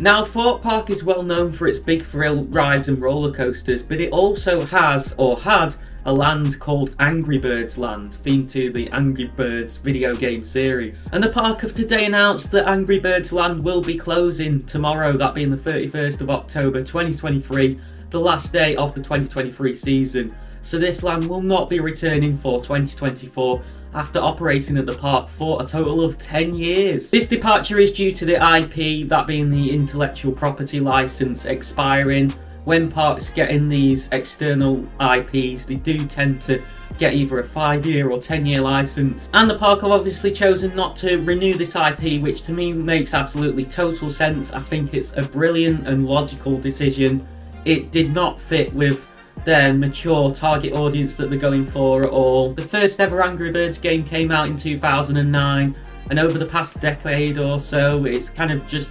Now, Thorpe Park is well known for its big thrill rides and roller coasters, but it also has, or had, a land called Angry Birds Land, themed to the Angry Birds video game series. And the park have today announced that Angry Birds Land will be closing tomorrow, that being the 31st of October 2023, the last day of the 2023 season. So this land will not be returning for 2024 after operating at the park for a total of 10 years. This departure is due to the IP, that being the intellectual property license, expiring. When parks get in these external IPs, they do tend to get either a 5-year or 10-year license. And the park have obviously chosen not to renew this IP, which to me makes absolutely total sense. I think it's a brilliant and logical decision. It did not fit with their mature target audience that they're going for at all. The first ever Angry Birds game came out in 2009, and over the past decade or so, it's kind of just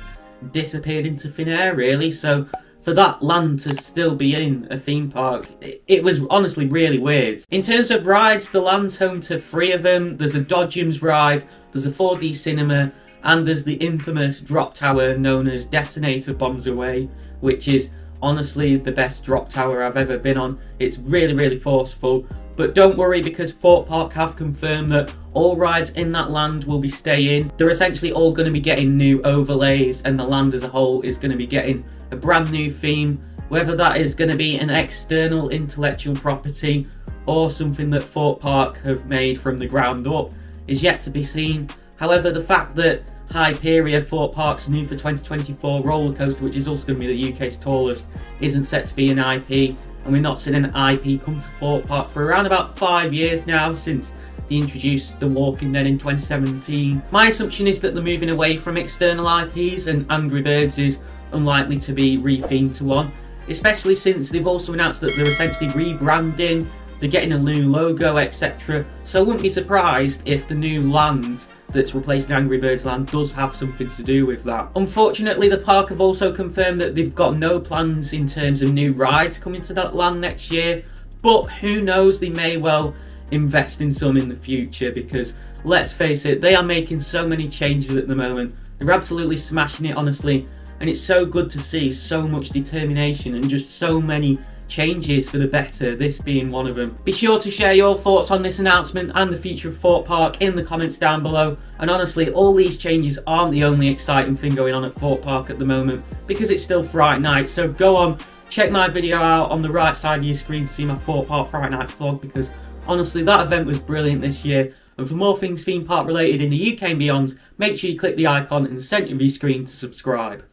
disappeared into thin air, really. So for that land to still be in a theme park, it was honestly really weird. In terms of rides, the land's home to 3 of them. There's a Dodgems ride, there's a 4D cinema, and there's the infamous drop tower known as Detonator Bombs Away, which is honestly the best drop tower I've ever been on. It's really, really forceful. But don't worry, because Thorpe Park have confirmed that all rides in that land will be staying. They're essentially all going to be getting new overlays, and the land as a whole is going to be getting a brand new theme, whether that is going to be an external intellectual property or something that Thorpe Park have made from the ground up is yet to be seen. However, the fact that Hyperia, Thorpe Park's new for 2024 roller coaster, which is also going to be the UK's tallest, isn't set to be an IP, and we've not seen an IP come to Thorpe Park for around about 5 years now, since they introduced the Walking Dead in 2017. My assumption is that they're moving away from external IPs, and Angry Birds is unlikely to be rethemed to one, especially since they've also announced that they're essentially rebranding, they're getting a new logo, etc. So I wouldn't be surprised if the new land that's replacing Angry Birds Land does have something to do with that. Unfortunately, the park have also confirmed that they've got no plans in terms of new rides coming to that land next year, but who knows, they may well invest in some in the future, because let's face it, they are making so many changes at the moment. They're absolutely smashing it, honestly, and it's so good to see so much determination and just so many changes for the better, this being one of them. Be sure to share your thoughts on this announcement and the future of Thorpe Park in the comments down below. And honestly, all these changes aren't the only exciting thing going on at Thorpe Park at the moment, because it's still Fright Night. So go on, check my video out on the right side of your screen to see my Thorpe Park Fright Nights vlog, because honestly, that event was brilliant this year. And for more things theme park related in the UK and beyond, make sure you click the icon in the centre of your screen to subscribe.